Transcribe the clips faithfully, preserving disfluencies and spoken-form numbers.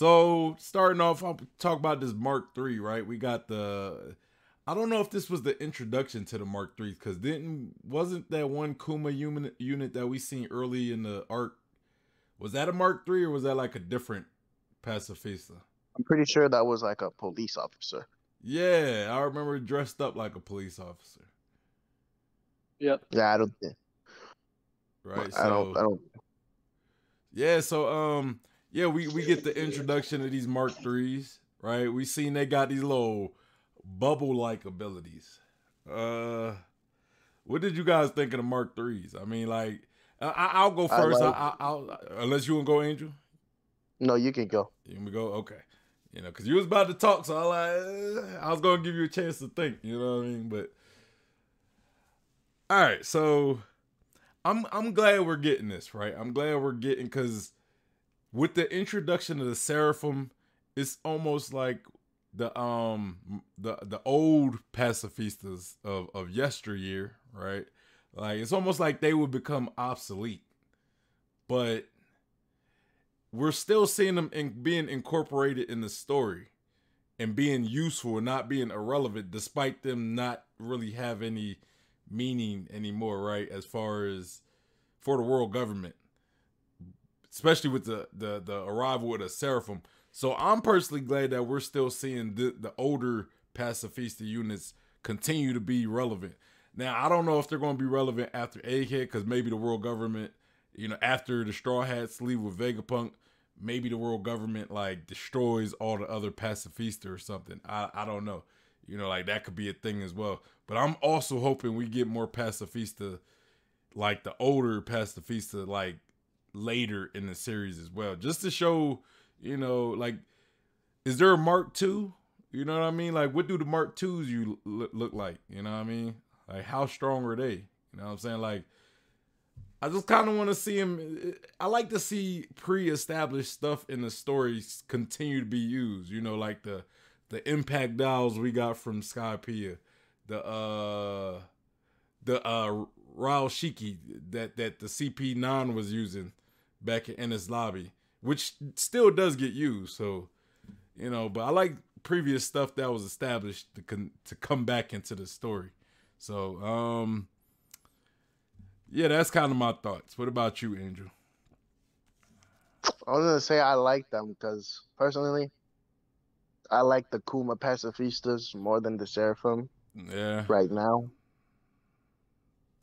So starting off, I'll talk about this Mark three, right? We got the, I don't know if this was the introduction to the Mark three, because didn't, wasn't that one Kuma unit, unit that we seen early in the arc, was that a Mark three or was that like a different Pacifista? I'm pretty sure that was like a police officer. Yeah, I remember dressed up like a police officer. Yep. Yeah, I don't think. Right, so, I don't, I don't. Yeah, so, um, yeah, we, we get the introduction of these Mark threes, right? We seen they got these little bubble-like abilities. Uh, what did you guys think of the Mark threes? I mean, like, I, I'll go first. I like, I, I'll, unless you want to go, Angel? No, you can go. You can go? Okay. You know, because you was about to talk, so I, like, I was going to give you a chance to think, you know what I mean? But, all right, so I'm I'm glad we're getting this, right? I'm glad we're getting, because with the introduction of the Seraphim, it's almost like the um the the old Pacifistas of, of yesteryear, right? Like, it's almost like they would become obsolete, but we're still seeing them in, being incorporated in the story and being useful and not being irrelevant, despite them not really have any meaning anymore, right? As far as for the world government, especially with the, the, the arrival of the Seraphim. So I'm personally glad that we're still seeing the, the older Pacifista units continue to be relevant. Now, I don't know if they're going to be relevant after Egghead, because maybe the world government, you know, after the Straw Hats leave with Vegapunk, maybe the world government like destroys all the other Pacifista or something. I, I don't know. You know, like, that could be a thing as well. But I'm also hoping we get more Pacifista, like the older Pacifista, like later in the series as well. Just to show, you know, like, is there a Mark two? You know what I mean? Like, what do the Mark twos you look like? You know what I mean? Like, how strong are they? You know what I'm saying? Like, I just kind of want to see him. I like to see pre-established stuff in the stories continue to be used. You know, like the The impact dials we got from Skypiea, the uh, the uh, Rao Shiki that that the C P nine was using back in Ennis Lobby, which still does get used. So, you know, but I like previous stuff that was established to con to come back into the story. So, um, yeah, that's kind of my thoughts. What about you, Andrew? I was gonna say I like them because personally, I like the Kuma Pacifistas more than the Seraphim. Yeah. Right now.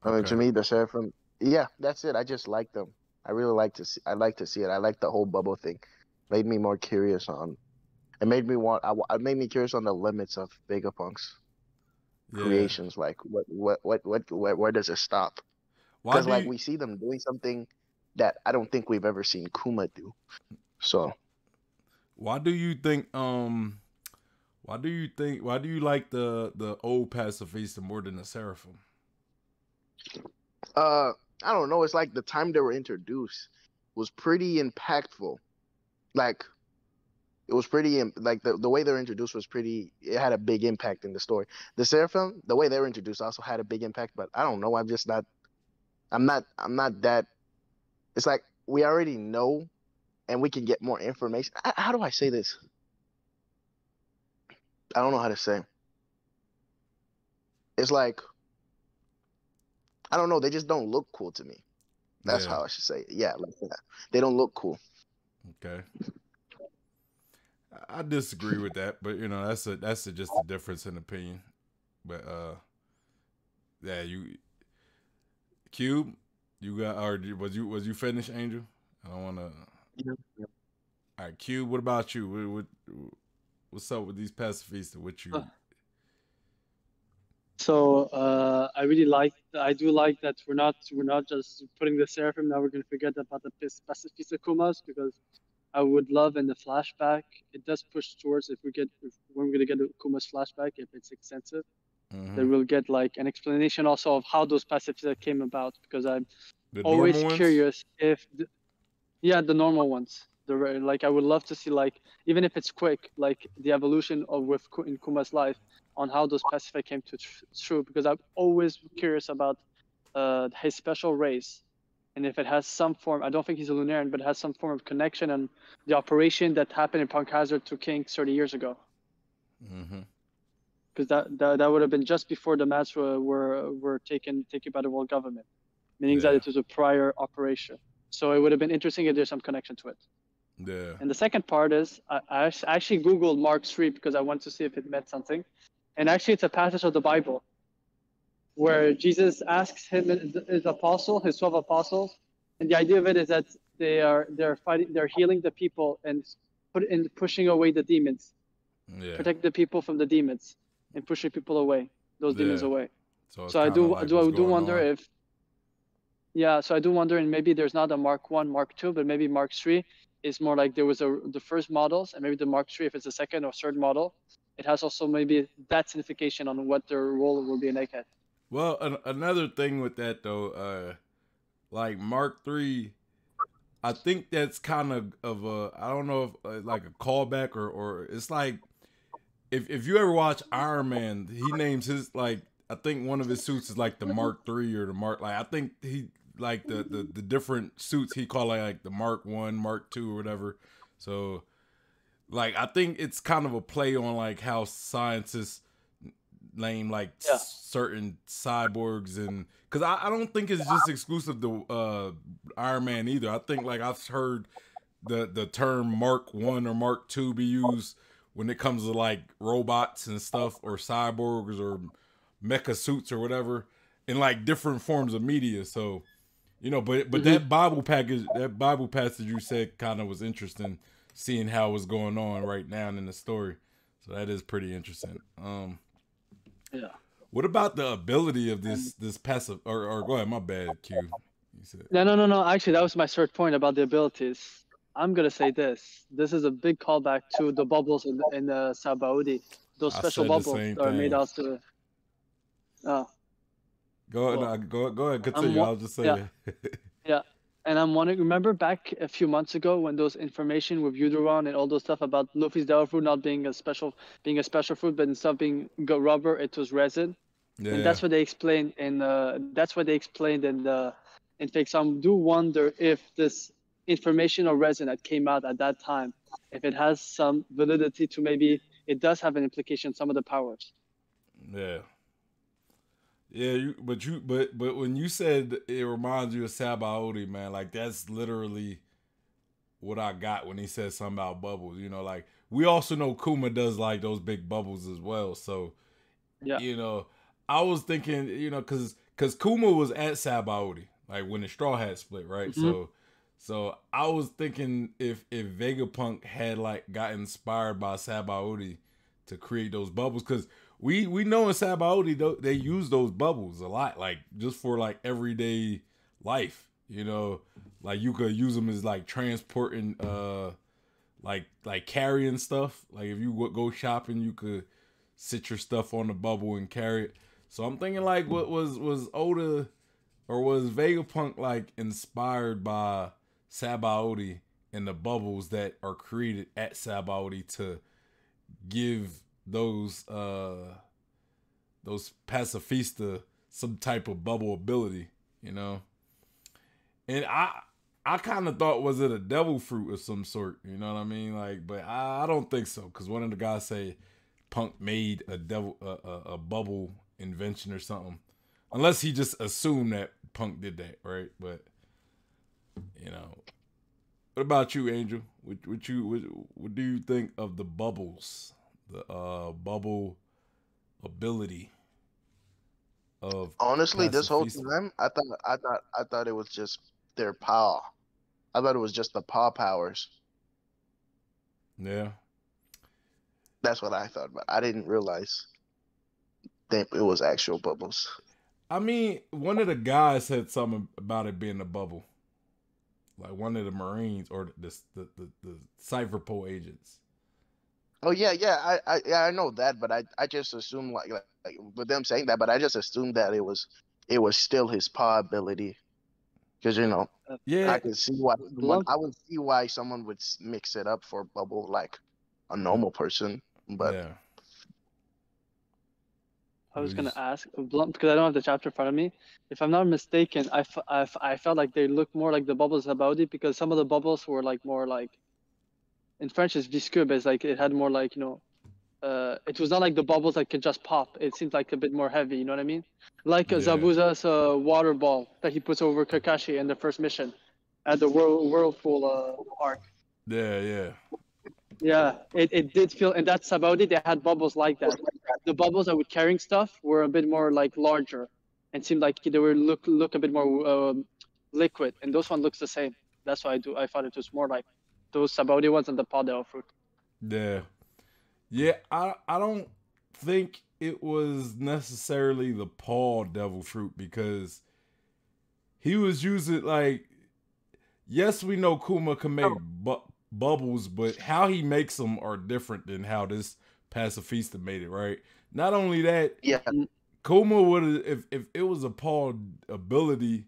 I mean, okay. To me, the Seraphim. Yeah, that's it. I just like them. I really like to see. I like to see it. I like the whole bubble thing. Made me more curious on. It made me want. I it made me curious on the limits of Vegapunk's yeah. creations. Like, what, what, what, what, where, where does it stop? Because like you... we see them doing something that I don't think we've ever seen Kuma do. So. Why do you think um why do you think why do you like the the old Pacifista more than the Seraphim? Uh I don't know, it's like the time they were introduced was pretty impactful. Like it was pretty like the the way they were introduced was pretty it had a big impact in the story. The Seraphim, the way they were introduced also had a big impact, but I don't know, I'm just not I'm not I'm not that it's like we already know and we can get more information. How do I say this? I don't know how to say. It's like, I don't know. They just don't look cool to me. That's yeah. how I should say it. Yeah, like that. They don't look cool. Okay. I disagree with that, but you know, that's a that's a, just a difference in opinion. But uh, yeah, you, Cube, you got or was you was you finished, Angel? I don't want to. Yeah. All right, Q. What about you? What, what, what's up with these Pacifistas? What you? So uh, I really like. I do like that we're not we're not just putting the Seraphim. Now we're gonna forget about the Pacifista Kumas, because I would love in the flashback. It does push towards if we get if when we're gonna get a Kuma's flashback, if it's extensive, mm-hmm. then we'll get like an explanation also of how those Pacifistas came about, because I'm the always curious if. The, Yeah, the normal ones. The like, I would love to see like, even if it's quick, like the evolution of with in Kuma's life on how those Pacifistas came to tr true. Because I'm always curious about uh, his special race and if it has some form, I don't think he's a Lunarian, but it has some form of connection and the operation that happened in Punk Hazard to King thirty years ago. Mm-hmm. Because that, that that would have been just before the mats were were, were taken taken by the world government, meaning yeah. that it was a prior operation. So it would have been interesting if there's some connection to it. Yeah. And the second part is I, I actually googled Mark the third because I wanted to see if it meant something, and actually it's a passage of the Bible where Jesus asks him his apostle, his twelve apostles, and the idea of it is that they are they're fighting, they're healing the people and put in pushing away the demons, yeah. protect the people from the demons. And pushing people away, those demons yeah. away. So, so I do, like do I do wonder on. if, yeah. So I do wonder, and maybe there's not a Mark One, Mark Two, but maybe Mark Three is more like there was a the first models, and maybe the Mark Three, if it's the second or third model, it has also maybe that signification on what their role will be in Egghead. Well, an another thing with that though, uh, like Mark Three, I think that's kind of of a I don't know if uh, like a callback or or it's like. If if you ever watch Iron Man, he names his like I think one of his suits is like the Mark three or the Mark like I think he like the the, the different suits he call like, like the Mark one, Mark two or whatever. So like I think it's kind of a play on like how scientists name like yeah. certain cyborgs and because I, I don't think it's just exclusive to uh, Iron Man either. I think like I've heard the the term Mark one or Mark two be used when it comes to like robots and stuff or cyborgs or mecha suits or whatever in like different forms of media. So, you know, but, but mm-hmm. that Bible package, that Bible passage you said kind of was interesting seeing how it was going on right now in the story. So that is pretty interesting. Um, yeah. What about the ability of this, this passive or, or go ahead, my bad Q. You said. No, no, no, no. Actually, that was my third point about the abilities. I'm going to say this. This is a big callback to the bubbles in, in uh, Sabaody. Those special bubbles that are made out to... Uh, go, well, no, go, go ahead, continue. I'll just say yeah. it. yeah, and I'm wondering, remember back a few months ago when those information with Uderon and all those stuff about Luffy's devil fruit not being a special being a special fruit, but instead of being rubber, it was resin? Yeah. And that's what they explained in, uh, that's what they explained in the... In fact, so I do wonder if this... information or resin that came out at that time, if it has some validity to maybe it does have an implication some of the powers. Yeah. Yeah, you, but you but but when you said it reminds you of Sabaody, man, like that's literally what I got when he said something about bubbles. You know, like we also know Kuma does like those big bubbles as well. So yeah. you know, I was thinking, you know, cause cause Kuma was at Sabaody, like when the Straw Hat split, right? Mm-hmm. So So I was thinking if if Vegapunk had like got inspired by Sabaody to create those bubbles, because we we know in Sabaody they use those bubbles a lot, like just for like everyday life, you know, like you could use them as like transporting, uh, like like carrying stuff. Like if you go shopping, you could sit your stuff on the bubble and carry it. So I'm thinking like what was was Oda or was Vegapunk like inspired by Sabaody and the bubbles that are created at Sabaody to give those uh those Pacifista some type of bubble ability, you know? And I I kind of thought was it a devil fruit of some sort, you know what I mean? Like, but I, I don't think so because one of the guys say Punk made a devil a, a, a bubble invention or something, unless he just assumed that Punk did that, right? But you know, what about you, Angel? What, what you what, what do you think of the bubbles, the uh, bubble ability of? Honestly, this whole time, I thought, I thought, I thought it was just their paw. I thought it was just the paw powers. Yeah, that's what I thought, but I didn't realize that it was actual bubbles. I mean, one of the guys said something about it being a bubble. Like one of the Marines or the the the, the Cypherpole agents. Oh yeah, yeah, I I yeah, I know that, but I I just assumed like, like like with them saying that, but I just assumed that it was it was still his paw ability, because you know yeah I could see why one, I would see why someone would mix it up for bubble like a normal person, but yeah. I was gonna ask because I don't have the chapter in front of me. If I'm not mistaken, I, f I, f I felt like they look more like the bubbles of Sabaody, because some of the bubbles were like more like, in French it's visceux, but it's like it had more like, you know, uh, it was not like the bubbles that could just pop. It seemed like a bit more heavy. You know what I mean? Like yeah. Zabuza's uh, water ball that he puts over Kakashi in the first mission, at the whirl whirlpool uh, arc. Yeah, yeah. Yeah, it, it did feel, and that's about it. They had bubbles like that. The bubbles that were carrying stuff were a bit more like larger, and seemed like they were look look a bit more um, liquid. And those one looks the same. That's why I do. I thought it was more like those Sabaody ones and the Padel fruit. Yeah, yeah. I I don't think it was necessarily the paw devil fruit, because he was using like, yes, we know Kuma can make but. bubbles, but how he makes them are different than how this Pacifista made it, right? Not only that, yeah, Kuma would, if if it was a paw ability,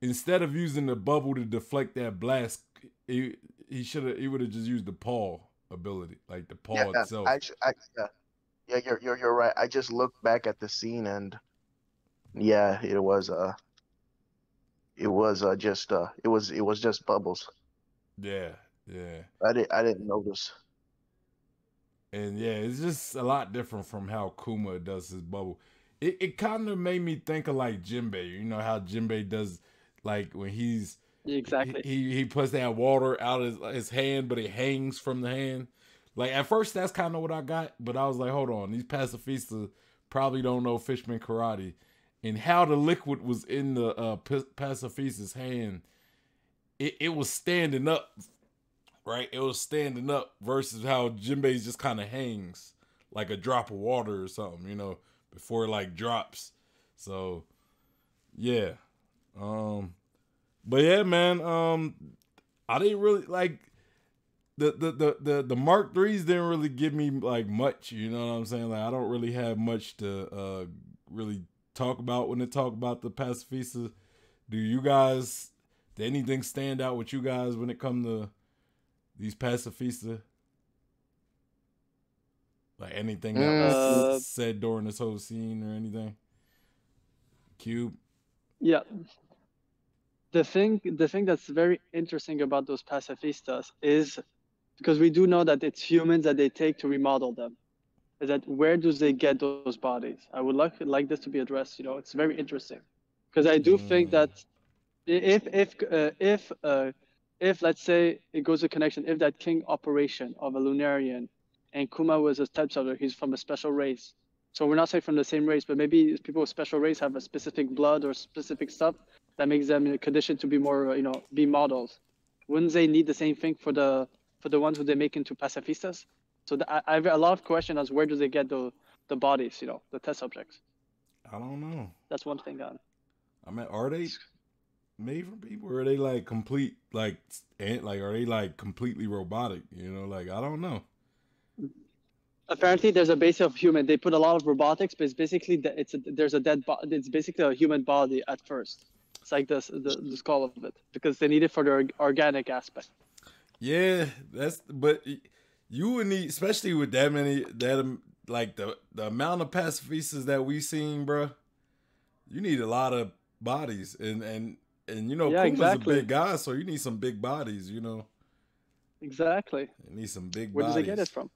instead of using the bubble to deflect that blast, he he should have he would have just used the paw ability, like the paw yeah, itself. I, I, yeah, yeah, you're you're you're right. I just looked back at the scene and yeah, it was uh, it was uh, just uh, it was it was just bubbles. Yeah. Yeah, I didn't. I didn't notice. And yeah, it's just a lot different from how Kuma does his bubble. It it kind of made me think of like Jinbei. You know how Jinbei does, like when he's exactly he he puts that water out of his, his hand, but it hangs from the hand. Like at first, that's kind of what I got, but I was like, hold on, these Pacifistas probably don't know Fishman Karate, and how the liquid was in the uh, Pacifista's hand. It it was standing up. Right, it was standing up versus how Jinbei just kind of hangs like a drop of water or something, you know, before it like drops. So, yeah, um, but yeah, man, um, I didn't really like the the the the, the Mark threes didn't really give me like much, you know what I'm saying? Like I don't really have much to uh really talk about when they talk about the Pacifista. Do you guys? Did anything stand out with you guys when it come to these Pacifista? Like anything that uh, was said during this whole scene or anything? Cube? Yeah. The thing the thing that's very interesting about those Pacifistas is, because we do know that it's humans that they take to remodel them, is that where do they get those bodies? I would like, like this to be addressed, you know, it's very interesting. Because I do mm. think that if, if, uh, if, uh, if, let's say, it goes to connection, if that king operation of a Lunarian and Kuma was a stepchild, he's from a special race. So we're not saying from the same race, but maybe people with special race have a specific blood or specific stuff that makes them in a condition to be more, you know, be models. Wouldn't they need the same thing for the for the ones who they make into Pacifistas? So the, I, I have a lot of questions as where do they get the, the bodies, you know, the test subjects? I don't know. That's one thing. God. I mean, are they... made from people, or are they like complete, like, ant, like, are they like completely robotic? You know, like, I don't know. Apparently, there's a base of human. They put a lot of robotics, but it's basically it's a, there's a dead body. It's basically a human body at first. It's like the the, the skull of it because they need it for their organic aspect. Yeah, that's but you would need, especially with that many that like the the amount of Pacifistas that we've seen, bro. You need a lot of bodies and and. And you know, yeah, Kuma's exactly. a big guy, so you need some big bodies, you know. Exactly. You need some big Where bodies. Where does they get it from?